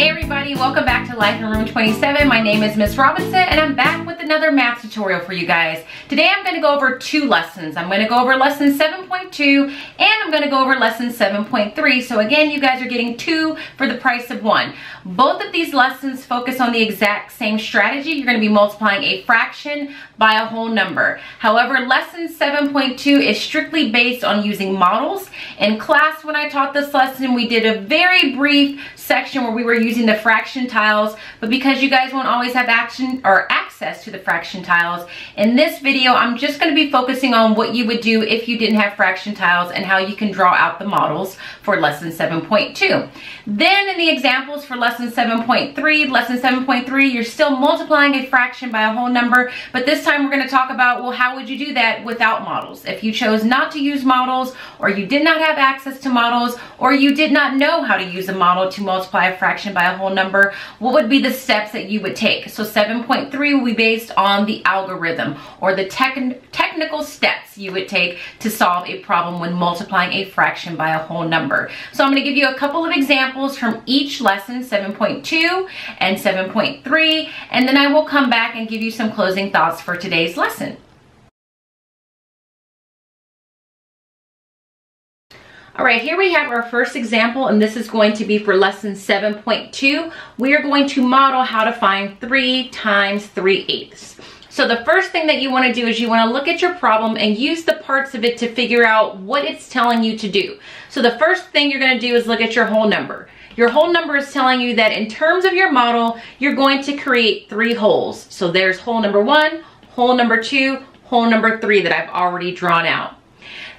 Hey everybody, welcome back to Life in Room 27. My name is Miss Robinson and I'm back with another math tutorial for you guys. Today I'm going to go over two lessons. I'm going to go over lesson 7.2 and I'm going to go over lesson 7.3. So again, you guys are getting two for the price of one. Both of these lessons focus on the exact same strategy. You're going to be multiplying a fraction by a whole number. However, lesson 7.2 is strictly based on using models. In class, when I taught this lesson, we did a very brief section where we were using the fraction tiles, but because you guys won't always have access to the fraction tiles, in this video I'm just going to be focusing on what you would do if you didn't have fraction tiles and how you can draw out the models for lesson 7.2. Then in the examples for lesson 7.3, you're still multiplying a fraction by a whole number, but this time we're going to talk about, well, how would you do that without models? If you chose not to use models, or you did not have access to models, or you did not know how to use a model to multiply a fraction by a whole number, what would be the steps that you would take? So 7.3 will be based on the algorithm or the technical steps you would take to solve a problem when multiplying a fraction by a whole number. So I'm going to give you a couple of examples from each lesson, 7.2 and 7.3, and then I will come back and give you some closing thoughts for today's lesson. All right, here we have our first example, and this is going to be for lesson 7.2. We are going to model how to find 3 times 3/8. So the first thing that you want to do is you want to look at your problem and use the parts of it to figure out what it's telling you to do. So the first thing you're going to do is look at your whole number. Your whole number is telling you that in terms of your model, you're going to create 3 holes. So there's hole number 1, hole number 2, hole number 3 that I've already drawn out.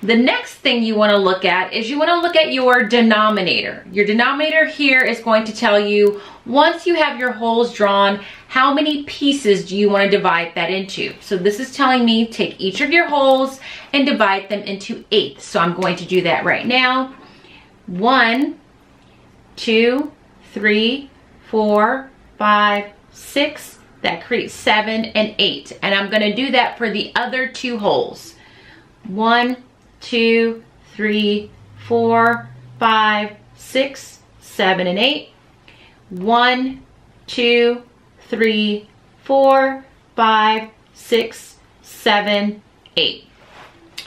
The next thing you want to look at is you want to look at your denominator. Your denominator here is going to tell you, once you have your holes drawn, how many pieces do you want to divide that into? So this is telling me take each of your holes and divide them into 8ths. So I'm going to do that right now. 1, 2, 3, 4, 5, 6. That creates 7 and 8. And I'm going to do that for the other 2 holes. 1, 2, 3, 4, 5, 6, 7, and 8. 1, 2, 3, 4, 5, 6, 7, 8.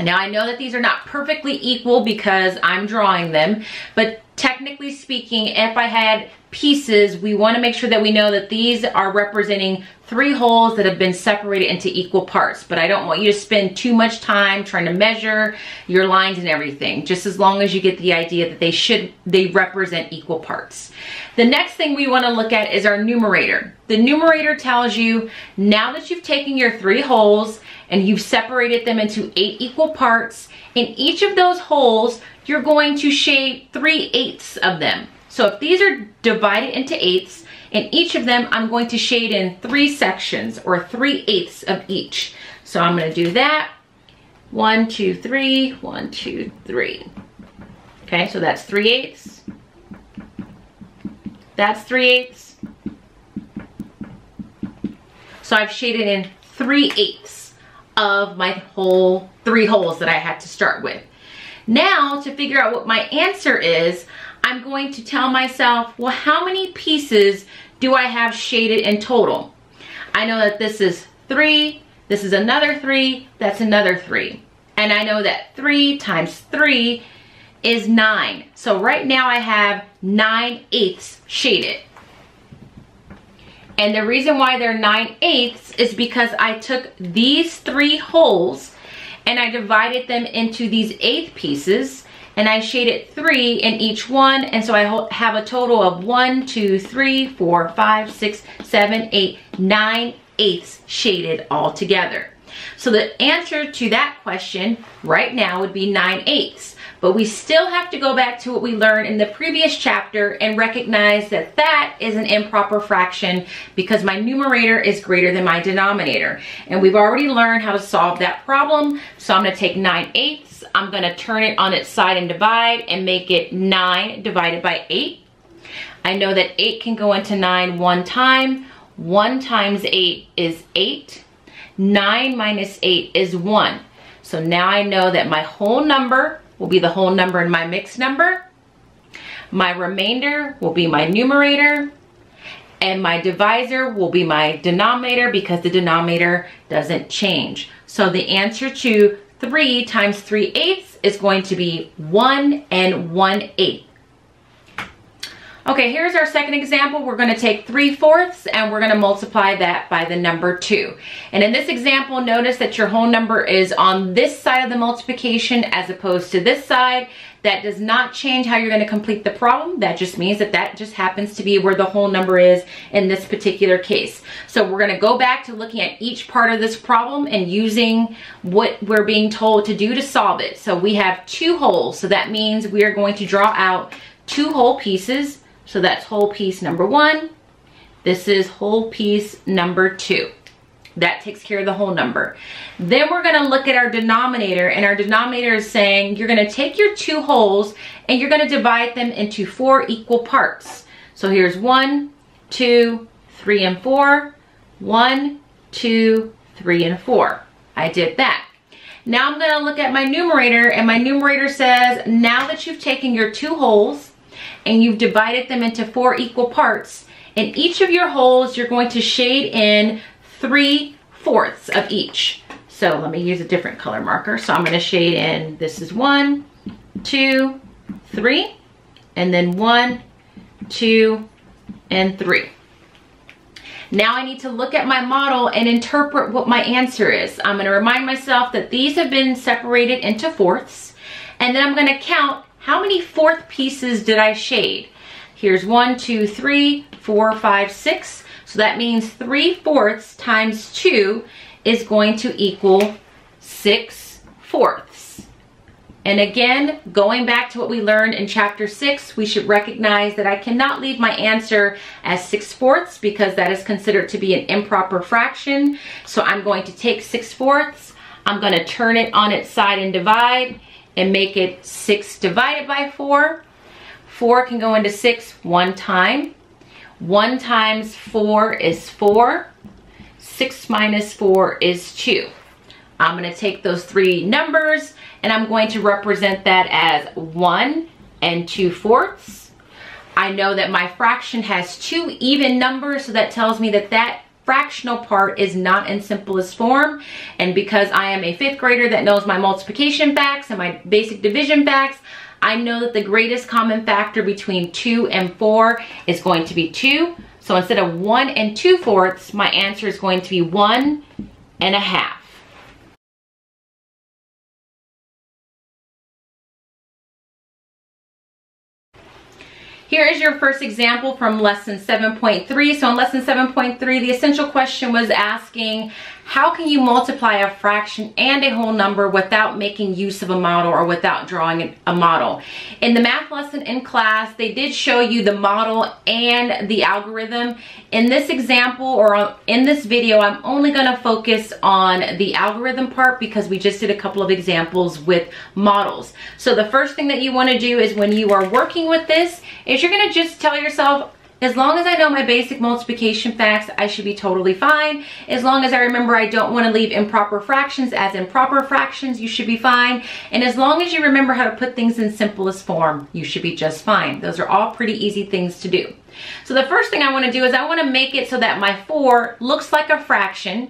Now I know that these are not perfectly equal because I'm drawing them, but technically speaking, if I had pieces, we want to make sure that we know that these are representing 3 holes that have been separated into equal parts. But I don't want you to spend too much time trying to measure your lines and everything, just as long as you get the idea that they represent equal parts. The next thing we want to look at is our numerator. The numerator tells you, now that you've taken your 3 holes and you've separated them into 8 equal parts, in each of those holes, you're going to shade 3/8 of them. So if these are divided into 8ths, in each of them, I'm going to shade in 3 sections or 3/8 of each. So I'm going to do that. 1, 2, 3, 1, 2, 3. Okay, so that's 3/8. That's 3/8. So I've shaded in 3/8 of my whole 3 holes that I had to start with. Now, to figure out what my answer is, I'm going to tell myself, well, how many pieces do I have shaded in total? I know that this is 3, this is another 3, that's another 3. And I know that 3 times 3 is 9. So right now I have 9/8 shaded. And the reason why they're 9/8 is because I took these 3 holes and I divided them into these 8 pieces, and I shaded 3 in each one, and so I have a total of 1, 2, 3, 4, 5, 6, 7, 8, 9/8 shaded all together. So the answer to that question right now would be 9/8. But we still have to go back to what we learned in the previous chapter and recognize that that is an improper fraction because my numerator is greater than my denominator. And we've already learned how to solve that problem. So I'm going to take 9/8. I'm going to turn it on its side and divide and make it 9 divided by 8. I know that 8 can go into 9 one time. 1 times 8 is 8. 9 minus 8 is 1. So now I know that my whole number will be the whole number in my mixed number. My remainder will be my numerator, and my divisor will be my denominator because the denominator doesn't change. So the answer to 3 times 3/8 is going to be 1 1/8. Okay, here's our second example. We're gonna take 3/4 and we're gonna multiply that by the number 2. And in this example, notice that your whole number is on this side of the multiplication as opposed to this side. That does not change how you're gonna complete the problem. That just means that that just happens to be where the whole number is in this particular case. So we're gonna go back to looking at each part of this problem and using what we're being told to do to solve it. So we have 2 wholes, so that means we are going to draw out 2 whole pieces. So that's whole piece number 1. This is whole piece number 2. That takes care of the whole number. Then we're gonna look at our denominator, and our denominator is saying you're gonna take your 2 wholes and you're gonna divide them into 4 equal parts. So here's 1, 2, 3, and 4. 1, 2, 3, and 4. I did that. Now I'm gonna look at my numerator, and my numerator says now that you've taken your 2 wholes and you've divided them into 4 equal parts, in each of your holes you're going to shade in 3/4 of each. So let me use a different color marker. So I'm going to shade in, this is 1, 2, 3, and then 1, 2, and 3. Now I need to look at my model and interpret what my answer is. I'm going to remind myself that these have been separated into fourths, and then I'm going to count how many 4th pieces did I shade. Here's 1, 2, 3, 4, 5, 6. So that means 3/4 times 2 is going to equal 6/4. And again, going back to what we learned in chapter 6, we should recognize that I cannot leave my answer as 6/4 because that is considered to be an improper fraction. So I'm going to take 6/4, I'm going to turn it on its side and divide, and make it 6 divided by 4. 4 can go into 6 1 time. 1 times 4 is 4. 6 minus 4 is 2. I'm going to take those 3 numbers and I'm going to represent that as 1 and 2/4. I know that my fraction has 2 even numbers, so that tells me that that fractional part is not in simplest form, and because I am a 5th grader that knows my multiplication facts and my basic division facts, I know that the greatest common factor between 2 and 4 is going to be 2. So instead of 1 and 2/4, my answer is going to be 1 and a half. Here is your first example from lesson 7.3. So in lesson 7.3, the essential question was asking, how can you multiply a fraction and a whole number without making use of a model or without drawing a model? In the math lesson in class, they did show you the model and the algorithm. In this example, or in this video, I'm only going to focus on the algorithm part because we just did a couple of examples with models. So the first thing that you want to do is when you are working with this is you're going to just tell yourself, as long as I know my basic multiplication facts, I should be totally fine. As long as I remember I don't want to leave improper fractions as improper fractions, you should be fine. And as long as you remember how to put things in simplest form, you should be just fine. Those are all pretty easy things to do. So the first thing I want to do is I want to make it so that my 4 looks like a fraction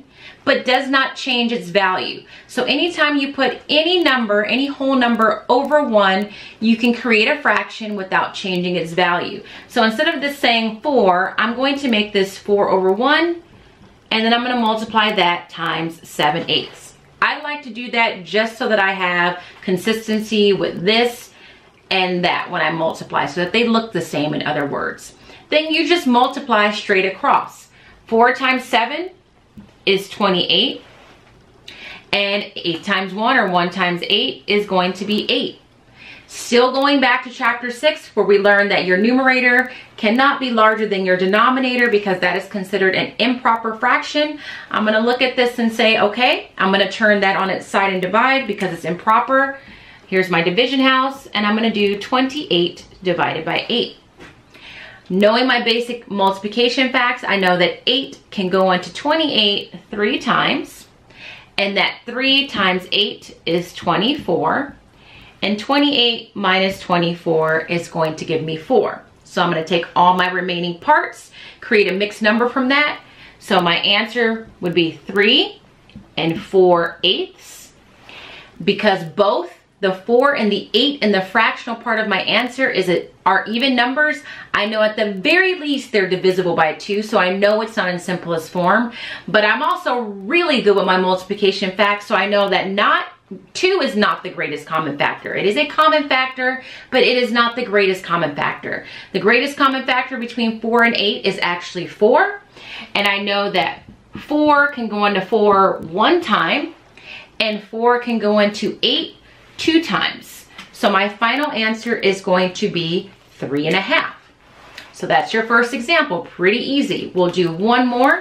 but does not change its value. So anytime you put any number, any whole number over 1, you can create a fraction without changing its value. So instead of this saying 4, I'm going to make this 4/1, and then I'm going to multiply that times 7/8. I like to do that just so that I have consistency with this and that when I multiply, so that they look the same, in other words. Then you just multiply straight across. 4 times 7 is 28, and 8 times 1, or 1 times 8, is going to be 8. Still going back to chapter 6, where we learned that your numerator cannot be larger than your denominator because that is considered an improper fraction. I'm going to look at this and say, okay, I'm going to turn that on its side and divide because it's improper. Here's my division house, and I'm going to do 28 divided by 8. Knowing my basic multiplication facts, I know that 8 can go into 28 3 times, and that 3 times 8 is 24, and 28 minus 24 is going to give me 4. So I'm gonna take all my remaining parts, create a mixed number from that. So my answer would be 3 4/8, because both the 4 and the 8 and the fractional part of my answer are even numbers. I know at the very least they're divisible by 2, so I know it's not in simplest form, but I'm also really good with my multiplication facts, so I know that 2 is not the greatest common factor. It is a common factor, but it is not the greatest common factor. The greatest common factor between 4 and 8 is actually 4, and I know that 4 can go into 4 one time, and 4 can go into 8 two times. So my final answer is going to be 3 1/2. So that's your first example, pretty easy. We'll do one more.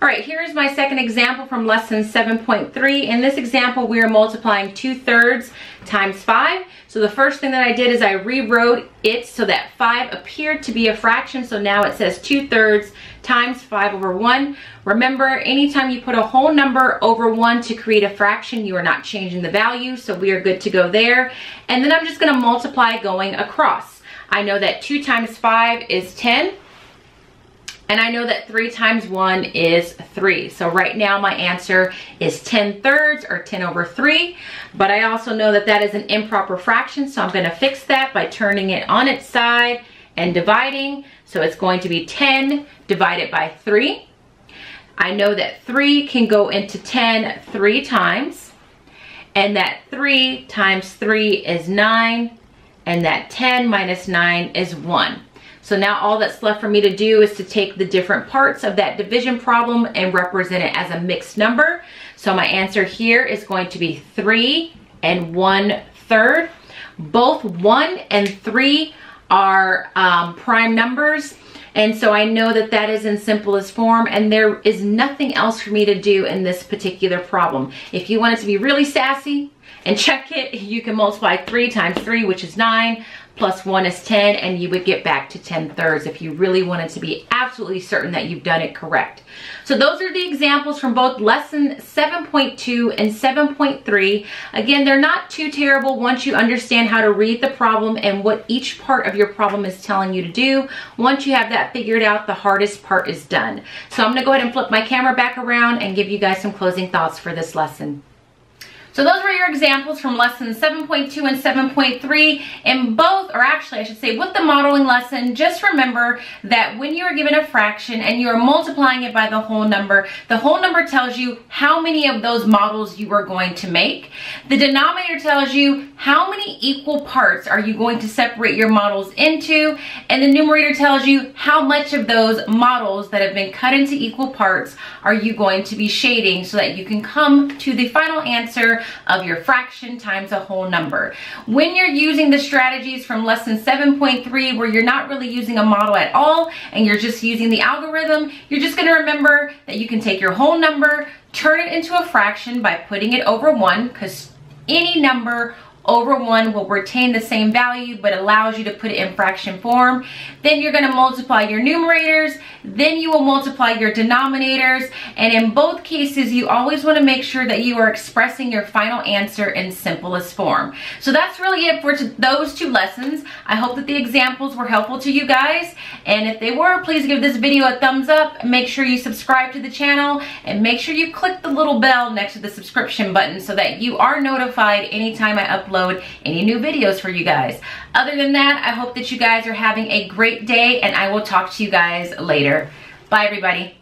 All right, here's my second example from lesson 7.3. In this example, we are multiplying 2/3 times 5. So the first thing that I did is I rewrote it so that 5 appeared to be a fraction. So now it says 2/3 times 5/1. Remember, anytime you put a whole number over 1 to create a fraction, you are not changing the value. So we are good to go there. And then I'm just gonna multiply going across. I know that 2 times 5 is 10. And I know that 3 times 1 is 3. So right now my answer is 10/3 or 10/3. But I also know that that is an improper fraction. So I'm going to fix that by turning it on its side and dividing. So it's going to be 10 divided by 3. I know that 3 can go into 10 3 times. And that 3 times 3 is 9. And that 10 minus 9 is 1. So now all that's left for me to do is to take the different parts of that division problem and represent it as a mixed number. So my answer here is going to be 3 1/3. Both 1 and 3 are prime numbers. And so I know that that is in simplest form, and there is nothing else for me to do in this particular problem. If you want it to be really sassy and check it, you can multiply 3 times 3, which is 9. Plus 1 is 10, and you would get back to 10/3 if you really wanted to be absolutely certain that you've done it correct. So those are the examples from both lesson 7.2 and 7.3. Again, they're not too terrible once you understand how to read the problem and what each part of your problem is telling you to do. Once you have that figured out, the hardest part is done. So I'm gonna go ahead and flip my camera back around and give you guys some closing thoughts for this lesson. So those were your examples from lessons 7.2 and 7.3, and both, or actually I should say with the modeling lesson, just remember that when you are given a fraction and you are multiplying it by the whole number tells you how many of those models you are going to make. The denominator tells you how many equal parts are you going to separate your models into, and the numerator tells you how much of those models that have been cut into equal parts are you going to be shading so that you can come to the final answer of your fraction times a whole number. When you're using the strategies from lesson 7.3, where you're not really using a model at all and you're just using the algorithm, you're just going to remember that you can take your whole number, turn it into a fraction by putting it over 1, because any number over 1 will retain the same value but allows you to put it in fraction form. Then you're going to multiply your numerators, then you will multiply your denominators, and in both cases you always want to make sure that you are expressing your final answer in simplest form. So that's really it for those two lessons. I hope that the examples were helpful to you guys, and if they were, please give this video a thumbs up, make sure you subscribe to the channel, and make sure you click the little bell next to the subscription button so that you are notified anytime I upload any new videos for you guys. Other than that, I hope that you guys are having a great day, and I will talk to you guys later. Bye, everybody.